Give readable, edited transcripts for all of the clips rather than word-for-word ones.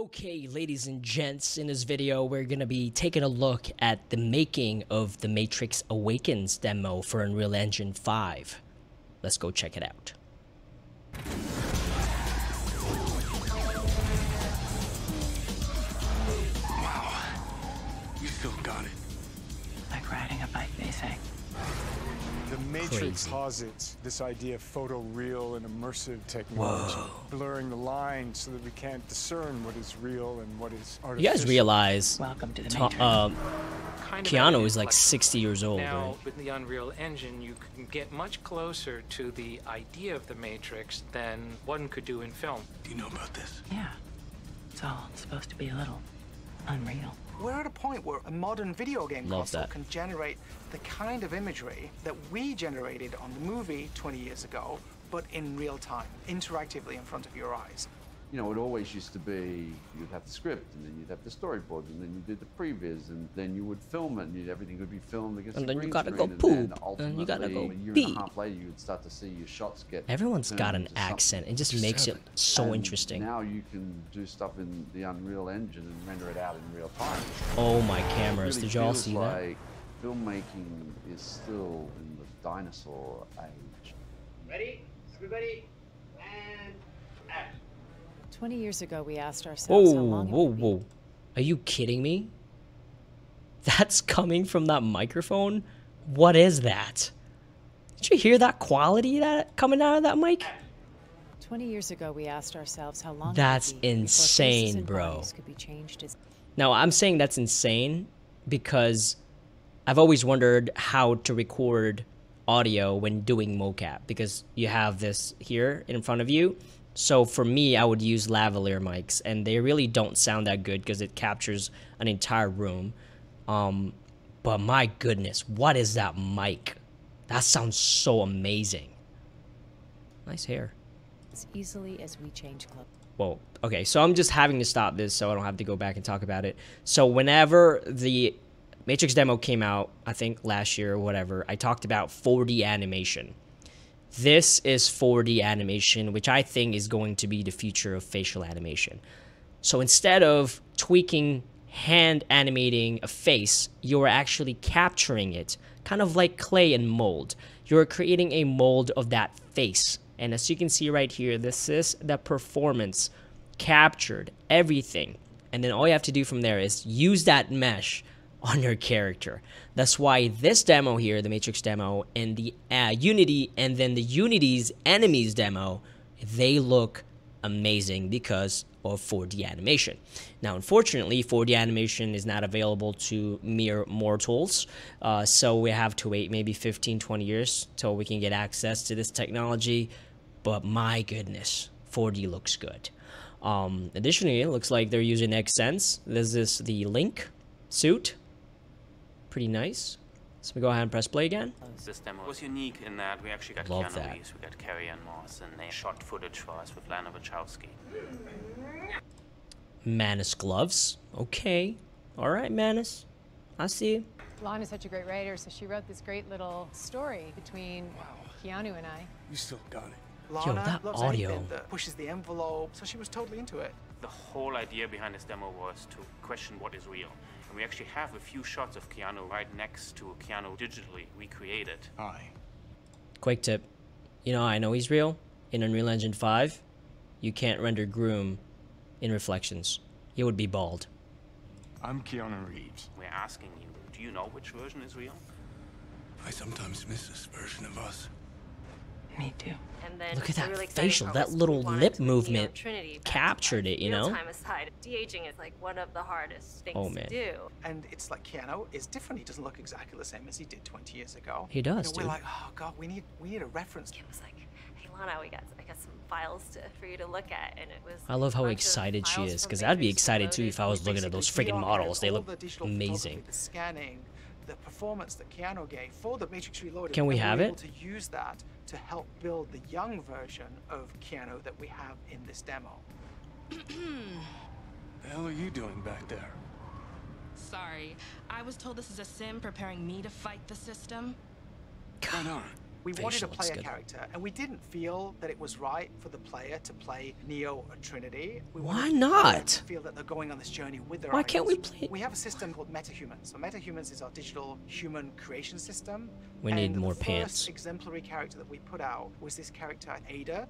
Okay, ladies and gents, in this video, we're going to be taking a look at the making of the Matrix Awakens demo for Unreal Engine 5. Let's go check it out. Wow, you still got it. Like riding a bike, they say. The Matrix posits this idea of photoreal and immersive technology, blurring the line so that we can't discern what is real and what is artificial. You guys realize Keanu is like 60 years old, now, right? With the Unreal Engine, you can get much closer to the idea of the Matrix than one could do in film. Do you know about this? Yeah. It's all supposed to be a little unreal. We're at a point where a modern video game console can generate the kind of imagery that we generated on the movie 20 years ago, but in real time, interactively in front of your eyes. You know, it always used to be you'd have the script, and then you'd have the storyboard, and then you did the previs, and then you would film it, and everything would be filmed against the green screen. And then you gotta go poop, and you gotta go pee. A year and a half later, you would start to see your shots get. Everyone's got an accent. It just makes it so interesting. Now you can do stuff in the Unreal Engine and render it out in real time. Oh my cameras! Did y'all see that? Filmmaking is still in the dinosaur age. Ready, everybody, and action. 20 years ago, we asked ourselves how long it would be. Whoa. Are you kidding me? That's coming from that microphone? What is that? Did you hear that quality that coming out of that mic? 20 years ago, we asked ourselves how long that's insane, bro. Could be changed as now, I'm saying that's insane because I've always wondered how to record audio when doing mocap, because you have this here in front of you. So for me, I would use lavalier mics, and they really don't sound that good because it captures an entire room. But my goodness, what is that mic? That sounds so amazing. Nice hair. As easily as we change clothes. Whoa. Okay, so I'm just having to stop this so I don't have to go back and talk about it. So whenever the Matrix demo came out, I think last year or whatever, I talked about 4D animation. This is 4D animation, which I think is going to be the future of facial animation. So instead of tweaking, hand animating a face, you're actually capturing it, kind of like clay and mold. You're creating a mold of that face. And as you can see right here, this is the performance captured, everything. And then all you have to do from there is use that mesh on your character. That's why this demo here, the Matrix demo, and the Unity, and then the Unity's enemies demo, they look amazing because of 4D animation. Now, unfortunately, 4D animation is not available to mere mortals, so we have to wait maybe 15-20 years till we can get access to this technology. But my goodness, 4D looks good. Additionally, it looks like they're using XSense. This is the Link suit. Pretty nice. So we go ahead and press play again. This demo was unique in that we actually got Keanu Reeves, we got Carrie-Anne Moss, and they shot footage for us with Lana Wachowski. Manus gloves. Okay. All right, Manus. I see you. Lana's such a great writer, so she wrote this great little story between Keanu and I. You still got it. Lana that loves audio. That pushes the envelope, so she was totally into it. The whole idea behind this demo was to question what is real. And we actually have a few shots of Keanu right next to Keanu digitally recreated. Hi. Quick tip. You know, I know he's real. In Unreal Engine 5, you can't render Groom in reflections. He would be bald. I'm Keanu Reeves. We're asking you, do you know which version is real? I sometimes miss this version of us. Me too. And then look at that really facial, that little lip movement captured it, you know? De-aging is like one of the hardest things to do. And it's like Keanu is different. He doesn't look exactly the same as he did 20 years ago. He does, We're like, oh God, we need a reference. Kim was like, hey Lana, I got some files for you to look at. And it was. I love how excited she is, because I'd be excited too if I was looking at those freaking models. They look amazing. The scanning, the performance that Keanu gave for the Matrix Reloaded. Can we have it? To use that to help build the young version of Keanu that we have in this demo. The hell are you doing back there? Sorry, I was told this is a sim preparing me to fight the system. God. We wanted to play a character, and we didn't feel that it was right for the player to play Neo or Trinity. Why not? Feel that they're going on this journey with their. Why can't we play? We have a system called Metahumans. So Metahumans is our digital human creation system. We need more pants. The first exemplary character that we put out was this character Ada.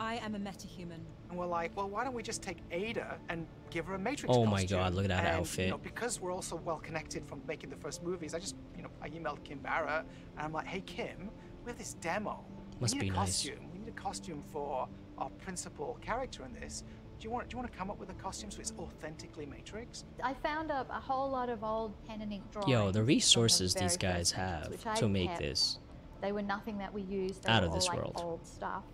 I am a metahuman. And we're like, well, why don't we just take Ada and give her a Matrix costume? Oh my God, look at that outfit. You know, because we're also well connected from making the first movies, I just, you know, I emailed Kim Barrett and I'm like, hey Kim, we have this demo. Must be nice. We need a costume for our principal character in this. Do you want to come up with a costume so it's authentically Matrix? I found up a whole lot of old pen and ink drawings. Yo, the resources these guys have to make this. They were nothing that we used. Out of this world. Old stuff.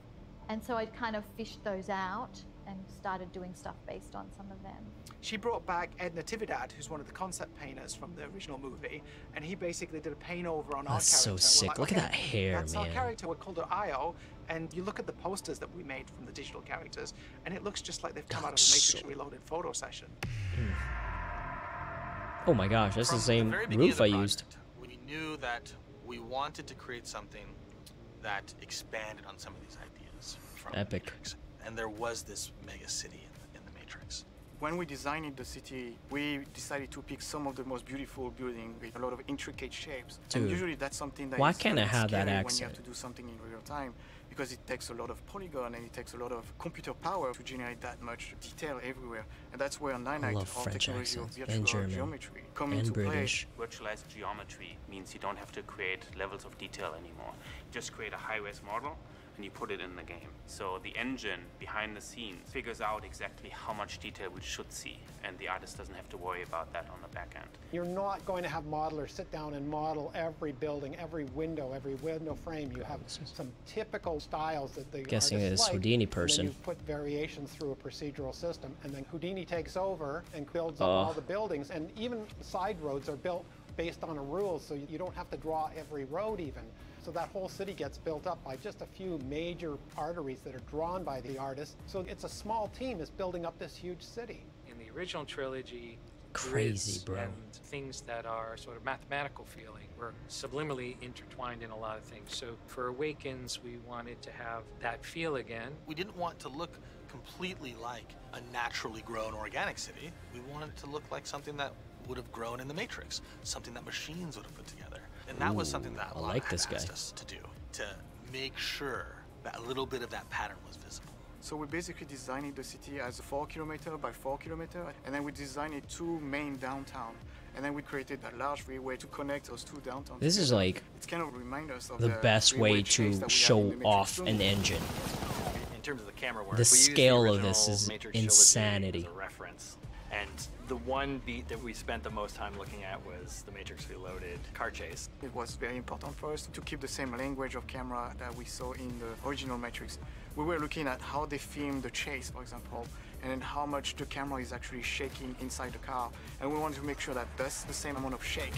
And so I kind of fished those out and started doing stuff based on some of them. She brought back Ed Natividad, who's one of the concept painters from the original movie, and he basically did a paint over on our character. That's so sick. Like, look at that hair, that's man. That's our character. We called her Io, and you look at the posters that we made from the digital characters, and it looks just like they've come out of the Matrix Reloaded photo session. Oh my gosh, that's the same roof I used. We knew that we wanted to create something that expanded on some of these ideas. Epic. And there was this mega city in the Matrix. When we designed the city, we decided to pick some of the most beautiful buildings with a lot of intricate shapes. Dude, and usually that's something that when you have to do something in real time, because it takes a lot of polygon and it takes a lot of computer power to generate that much detail everywhere. And that's where Nanite, our technology of virtual geometry, comes into play. Virtualized geometry means you don't have to create levels of detail anymore. Just create a high-res model and you put it in the game. So the engine behind the scenes figures out exactly how much detail we should see, and the artist doesn't have to worry about that on the back end. You're not going to have modelers sit down and model every building, every window frame. You have some typical styles that the guessing artists like, Houdini person. And you put variations through a procedural system, and then Houdini takes over and builds up all the buildings, and even side roads are built based on a rule, so you don't have to draw every road even. So that whole city gets built up by just a few major arteries that are drawn by the artist. So it's a small team that's building up this huge city. In the original trilogy, and things that are sort of mathematical feeling were subliminally intertwined in a lot of things. So for Awakens, we wanted to have that feel again. We didn't want to look completely like a naturally grown organic city. We wanted it to look like something that would have grown in the Matrix, something that machines would have put together. And that was something that Lana asked us to do, to make sure that a little bit of that pattern was visible. So we basically designed the city as a 4 kilometer by 4 kilometer, and then we designed two main downtown, and then we created a large freeway to connect those two downtown. This is like it's kind of remind us of the best way to show off an engine. In terms of the camera work, the scale of this is insanity. And the one beat that we spent the most time looking at was The Matrix Reloaded car chase. It was very important for us to keep the same language of camera that we saw in the original Matrix. We were looking at how they filmed the chase, for example, and then how much the camera is actually shaking inside the car. And we wanted to make sure that that's the same amount of shake.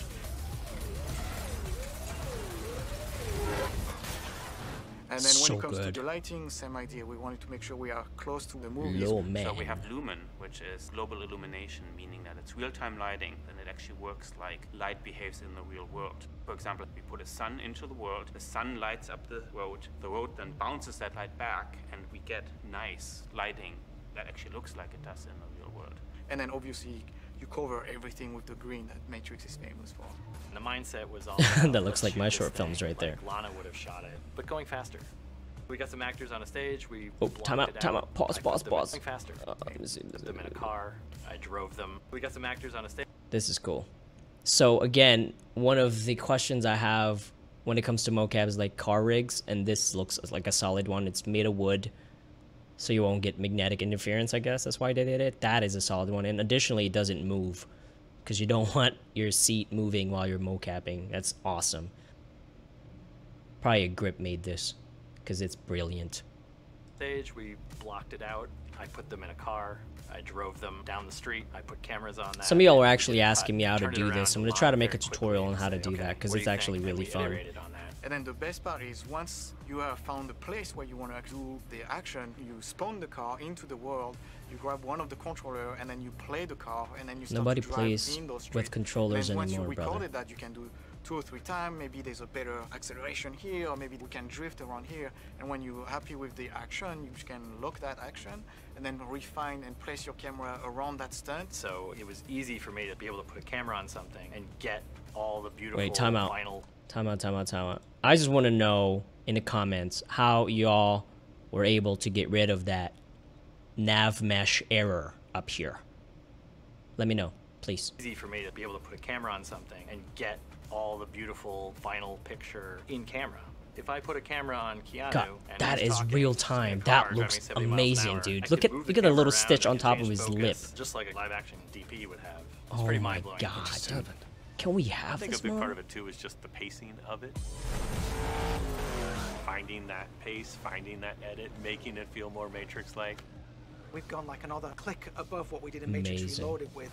And then when it comes to the lighting, same idea. We wanted to make sure we are close to the movies. So we have lumen, which is global illumination, meaning that it's real-time lighting, and it actually works like light behaves in the real world. For example, we put a sun into the world, the sun lights up the road then bounces that light back, and we get nice lighting that actually looks like it does in the real world. And then obviously, you cover everything with the green that Matrix is famous for. And the mindset was all that looks like my short films right there. Lana would have shot it, but going faster. We got some actors on a stage. We time out. Pause. Going faster. Put them in a car. I drove them. We got some actors on a stage. This is cool. So again, one of the questions I have when it comes to mocap is like car rigs, and this looks like a solid one. It's made of wood, so you won't get magnetic interference, I guess. That's why they did it. That is a solid one. And additionally, it doesn't move, because you don't want your seat moving while you're mocapping. That's awesome. Probably a grip made this, because it's brilliant. Stage, we blocked it out. I put them in a car. I drove them down the street. I put cameras on that. Some of y'all are actually asking me how to do this. I'm going to try to make a tutorial on how to do that, because it's actually really fun. And then the best part is once you have found the place where you want to do the action, you spawn the car into the world, you grab one of the controller, and then you play the car, and then you start to drive in those streets. Nobody plays with controllers anymore, brother. Once you recorded that, you can do 2 or 3 times. Maybe there's a better acceleration here, or maybe we can drift around here. And when you're happy with the action, you can lock that action and then refine and place your camera around that stunt. So it was easy for me to be able to put a camera on something and get all the beautiful Wait, time out. I just want to know in the comments how y'all were able to get rid of that nav mesh error up here. Let me know, please. Easy for me to be able to put a camera on something and get all the beautiful final picture in camera. If I put a camera on Keanu, God, and that is real time. That looks amazing, dude. Look at the little stitch on top of his lip. Just like a live action DP would have. It's pretty mind-blowing. Oh my God, dude. Can we have this? I think a big part of it too is just the pacing of it. Finding that pace, finding that edit, making it feel more Matrix-like. We've gone like another click above what we did in Matrix Reloaded with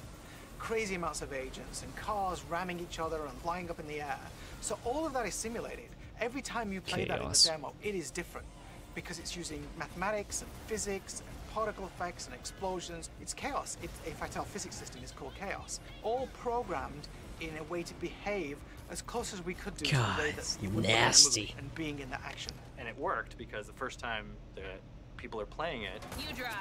crazy amounts of agents and cars ramming each other and flying up in the air. So all of that is simulated. Every time you play that in the demo, it is different because it's using mathematics and physics and particle effects and explosions. It's chaos. It's a Fatale physics system. It's called chaos. All programmed in a way to behave as close as we could do. God, to the way that you would nasty. And being in the action. And it worked because the first time the people are playing it, you drive,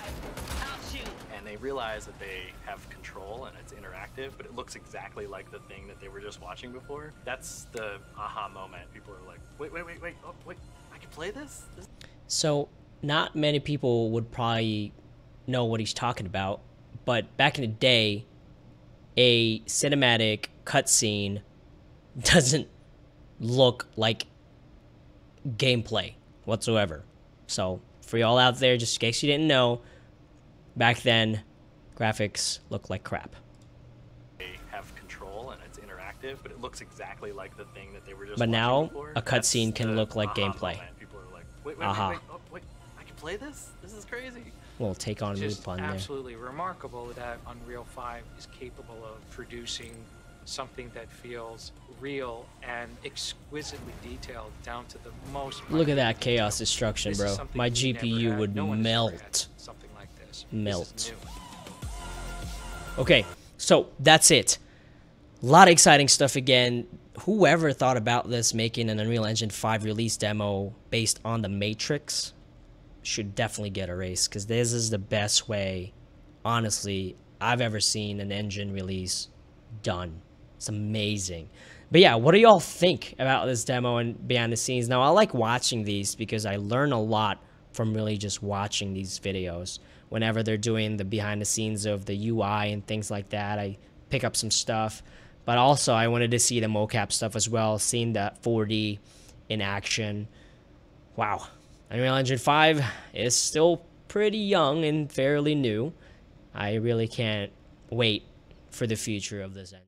I'll shoot, and they realize that they have control and it's interactive, but it looks exactly like the thing that they were just watching before. That's the aha moment. People are like, wait, oh, wait, I can play this? So not many people would probably know what he's talking about, but back in the day, a cinematic cutscene doesn't look like gameplay whatsoever. So for y'all out there, just in case you didn't know, back then, graphics looked like crap. They have control and it's interactive, but it looks exactly like the thing that they were just watching before. But now, a cutscene can look like gameplay. People are like, wait, I can play this? This is crazy. Well, take on loop on there. It's absolutely remarkable that Unreal 5 is capable of producing something that feels real and exquisitely detailed down to the most. Look at that chaos destruction, bro. My GPU would melt. Something like this. Melt. Okay, so that's it. A lot of exciting stuff again. Whoever thought about this, making an Unreal Engine 5 release demo based on The Matrix, should definitely get erased, because this is the best way, honestly, I've ever seen an engine release done. It's amazing. But yeah, what do y'all think about this demo and behind the scenes? Now, I like watching these because I learn a lot from really just watching these videos. Whenever they're doing the behind the scenes of the UI and things like that, I pick up some stuff. But also, I wanted to see the mocap stuff as well, seeing that 4D in action. Wow. Unreal Engine 5 is still pretty young and fairly new. I really can't wait for the future of this engine.